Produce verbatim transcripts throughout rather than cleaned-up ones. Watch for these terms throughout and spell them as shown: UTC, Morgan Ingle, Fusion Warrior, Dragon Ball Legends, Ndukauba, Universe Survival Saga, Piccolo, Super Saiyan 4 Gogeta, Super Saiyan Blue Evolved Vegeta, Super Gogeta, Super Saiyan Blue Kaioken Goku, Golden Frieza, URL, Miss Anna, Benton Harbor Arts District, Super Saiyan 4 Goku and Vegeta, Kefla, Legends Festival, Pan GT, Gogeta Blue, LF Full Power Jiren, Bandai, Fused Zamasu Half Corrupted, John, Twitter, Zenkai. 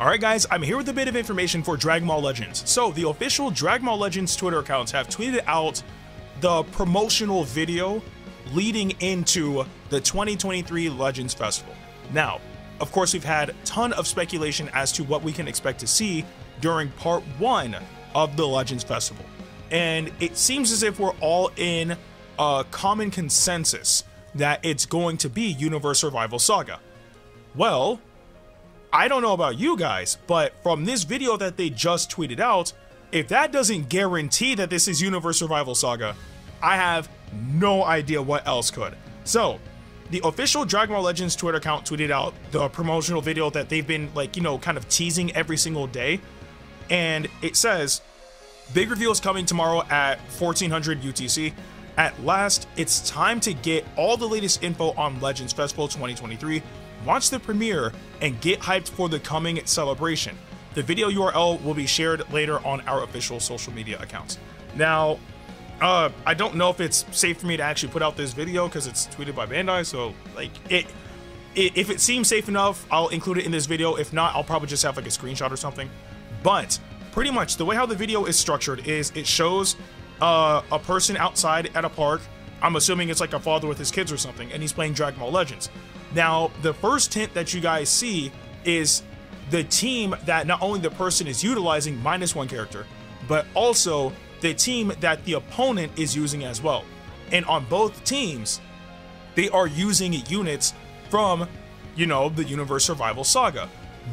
Alright guys, I'm here with a bit of information for Dragon Ball Legends. So the official Dragon Ball Legends Twitter accounts have tweeted out the promotional video leading into the twenty twenty-three Legends Festival. Now, of course, we've had a ton of speculation as to what we can expect to see during part one of the Legends Festival. And it seems as if we're all in a common consensus that it's going to be Universe Survival Saga. Well, I don't know about you guys, but from this video that they just tweeted out, if that doesn't guarantee that this is Universe Survival Saga, I have no idea what else could. So, the official Dragon Ball Legends Twitter account tweeted out the promotional video that they've been, like, you know, kind of teasing every single day. And it says, "Big reveal is coming tomorrow at fourteen hundred U T C. At last, it's time to get all the latest info on Legends Festival twenty twenty-three. Watch the premiere and get hyped for the coming celebration. The video U R L will be shared later on our official social media accounts." Now, uh, I don't know if it's safe for me to actually put out this video because it's tweeted by Bandai. So, like, it, it, if it seems safe enough, I'll include it in this video. If not, I'll probably just have like a screenshot or something. But pretty much the way how the video is structured is it shows uh, a person outside at a park. I'm assuming it's like a father with his kids or something, and he's playing Dragon Ball Legends. Now, the first hint that you guys see is the team that not only the person is utilizing minus one character, but also the team that the opponent is using as well. And on both teams, they are using units from, you know, the Universe Survival Saga.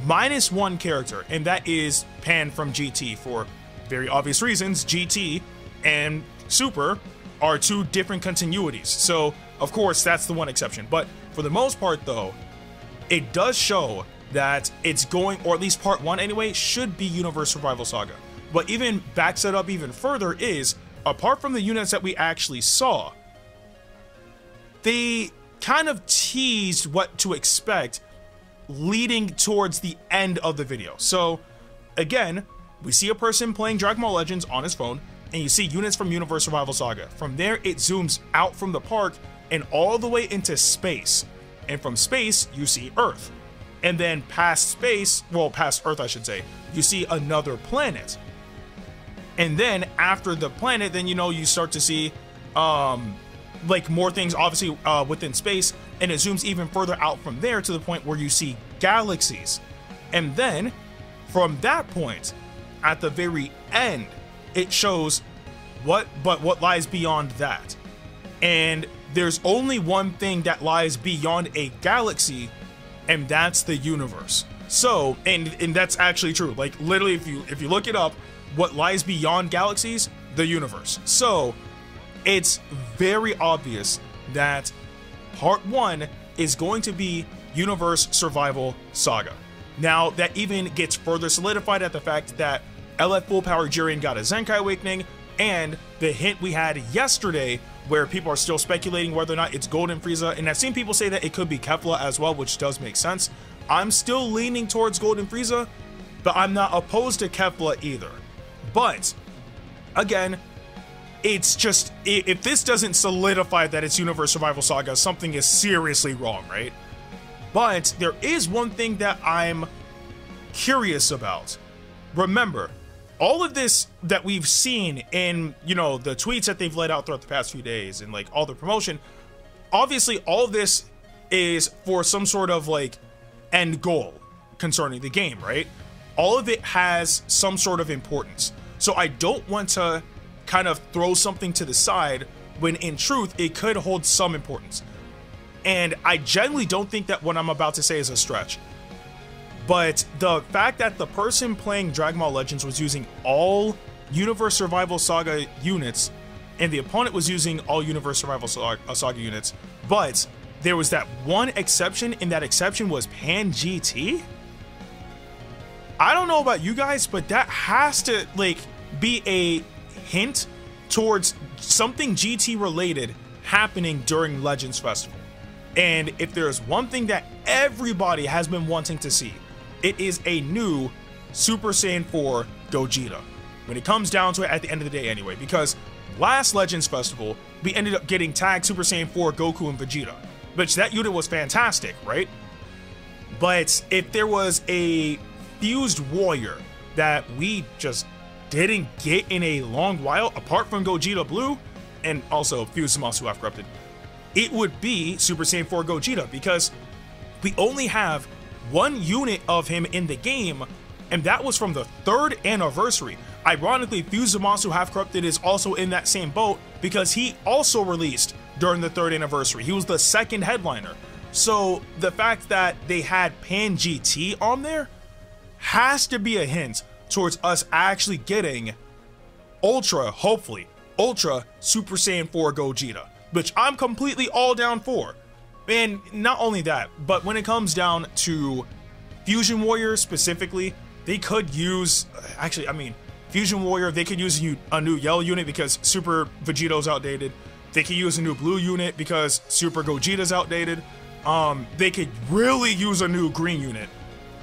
Minus one character, and that is Pan from G T for very obvious reasons. G T and Super are two different continuities, so of course that's the one exception. But for the most part though, it does show that it's going, or at least part one anyway, should be Universe Survival Saga. But even back set up even further is, apart from the units that we actually saw, they kind of teased what to expect leading towards the end of the video. So again, we see a person playing Dragon Ball Legends on his phone, and you see units from Universe Survival Saga. From there, it zooms out from the park and all the way into space. And from space, you see Earth. And then past space, well, past Earth, I should say, you see another planet. And then after the planet, then, you know, you start to see, um, like, more things, obviously, uh, within space. And it zooms even further out from there to the point where you see galaxies. And then from that point, at the very end, it shows what, but what lies beyond that. And there's only one thing that lies beyond a galaxy, and that's the universe. So, and, and that's actually true. Like, literally, if you, if you look it up, what lies beyond galaxies? The universe. So it's very obvious that part one is going to be Universe Survival Saga. Now, that even gets further solidified at the fact that L F Full Power Jiren got a Zenkai Awakening, and the hint we had yesterday where people are still speculating whether or not it's Golden Frieza, and I've seen people say that it could be Kefla as well, which does make sense. I'm still leaning towards Golden Frieza, but I'm not opposed to Kefla either. But, again, it's just, if this doesn't solidify that it's Universe Survival Saga, something is seriously wrong, right? But there is one thing that I'm curious about. Remember, all of this that we've seen in, you know, the tweets that they've let out throughout the past few days and, like, all the promotion, obviously all this is for some sort of, like, end goal concerning the game, right? All of it has some sort of importance. So I don't want to kind of throw something to the side when in truth it could hold some importance. And I generally don't think that what I'm about to say is a stretch, but the fact that the person playing Dragon Ball Legends was using all Universe Survival Saga units and the opponent was using all Universe Survival Saga units, but there was that one exception, and that exception was Pan G T. I don't know about you guys, but that has to, like, be a hint towards something G T related happening during Legends Festival. And if there's one thing that everybody has been wanting to see, it is a new Super Saiyan four Gogeta, when it comes down to it at the end of the day anyway, because last Legends Festival we ended up getting tagged Super Saiyan four Goku and Vegeta, which that unit was fantastic, right? But if there was a Fused Warrior that we just didn't get in a long while, apart from Gogeta Blue and also Fused Zamasu Half Corrupted, it would be Super Saiyan four Gogeta, because we only have one unit of him in the game, and that was from the third anniversary. Ironically, Fused Zamasu Half Corrupted is also in that same boat because he also released during the third anniversary. He was the second headliner. So the fact that they had Pan G T on there has to be a hint towards us actually getting Ultra, hopefully, Ultra Super Saiyan four Gogeta, which I'm completely all down for. And not only that, but when it comes down to Fusion Warrior specifically, they could use, actually, I mean, Fusion Warrior, they could use a new Yell unit because Super Vegeto's outdated. They could use a new Blue unit because Super Gogeta's outdated. Um, they could really use a new Green unit.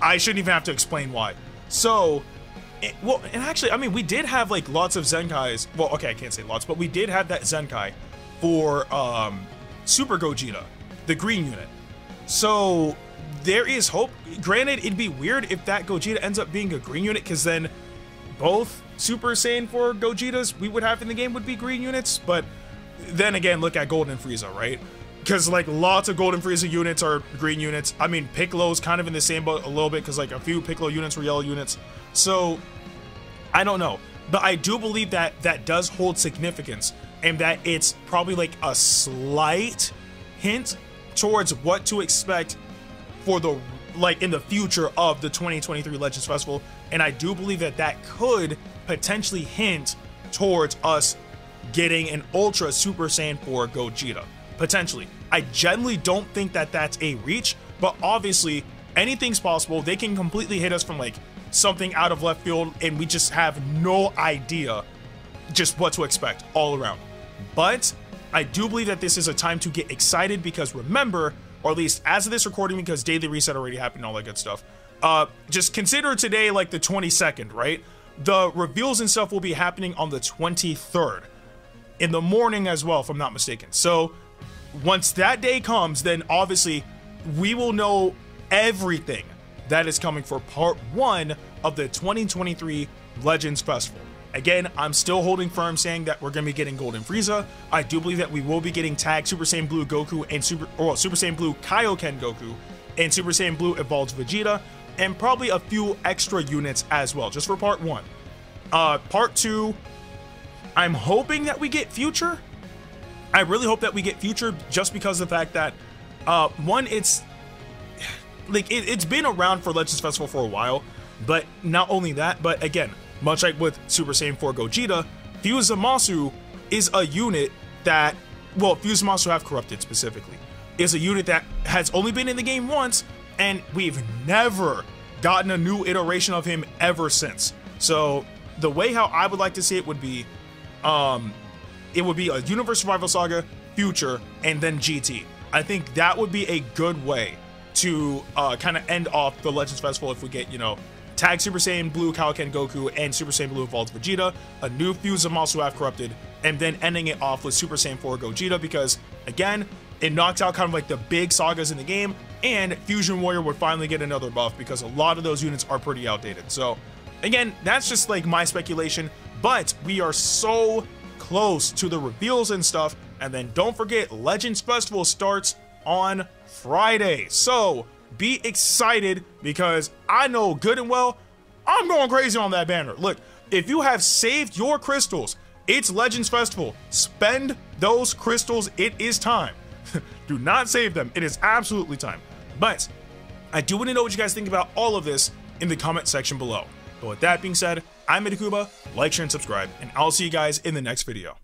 I shouldn't even have to explain why. So, it, well, and actually, I mean, we did have, like, lots of Zenkais. Well, okay, I can't say lots, but we did have that Zenkai for um, Super Gogeta, the Green unit. So, there is hope. Granted, it'd be weird if that Gogeta ends up being a Green unit, because then both Super Saiyan four Gogetas we would have in the game would be Green units, but then again, look at Golden Frieza, right? Because, like, lots of Golden Frieza units are Green units. I mean, Piccolo's kind of in the same boat a little bit, because, like, a few Piccolo units were Yellow units. So, I don't know. But I do believe that that does hold significance, and that it's probably, like, a slight hint towards what to expect for the, like, in the future of the twenty twenty-three Legends Festival. And I do believe that that could potentially hint towards us getting an Ultra Super Saiyan four Gogeta, potentially. I generally don't think that that's a reach, but obviously anything's possible. They can completely hit us from, like, something out of left field, and we just have no idea just what to expect all around. But I do believe that this is a time to get excited, because remember, or at least as of this recording, because Daily Reset already happened, all that good stuff, Uh, just consider today like the twenty-second, right? The reveals and stuff will be happening on the twenty-third in the morning as well, if I'm not mistaken. So once that day comes, then obviously we will know everything that is coming for part one of the twenty twenty-three Legends Festival. Again, I'm still holding firm saying that we're going to be getting Golden Frieza. I do believe that we will be getting Tag Super Saiyan Blue Goku and Super, or Super Saiyan Blue Kaioken Goku and Super Saiyan Blue Evolved Vegeta, and probably a few extra units as well, just for part one. Uh, part two, I'm hoping that we get Future. I really hope that we get Future, just because of the fact that, uh, one, it's, like, it, it's been around for Legends Festival for a while, but not only that, but again, much like with Super Saiyan four Gogeta, Fused Zamasu is a unit that, well, Fused Zamasu Half Corrupted specifically, is a unit that has only been in the game once, and we've never gotten a new iteration of him ever since. So the way how I would like to see it would be, um, it would be a Universe Survival Saga, Future, and then G T. I think that would be a good way to uh, kind of end off the Legends Festival if we get, you know, Tag Super Saiyan Blue Kaioken Goku and Super Saiyan Blue Evolved Vegeta, a new Fused Zamasu Half Corrupted, and then ending it off with Super Saiyan four Gogeta, because, again, it knocks out kind of like the big sagas in the game, and Fusion Warrior would finally get another buff, because a lot of those units are pretty outdated. So again, that's just like my speculation, but we are so close to the reveals and stuff. And then don't forget, Legends Festival starts on Friday. So be excited, because I know good and well, I'm going crazy on that banner. Look, if you have saved your crystals, it's Legends Festival. Spend those crystals. It is time. Do not save them. It is absolutely time. But I do want to know what you guys think about all of this in the comment section below. But with that being said, I'm Ndukauba. Like, share, and subscribe, and I'll see you guys in the next video.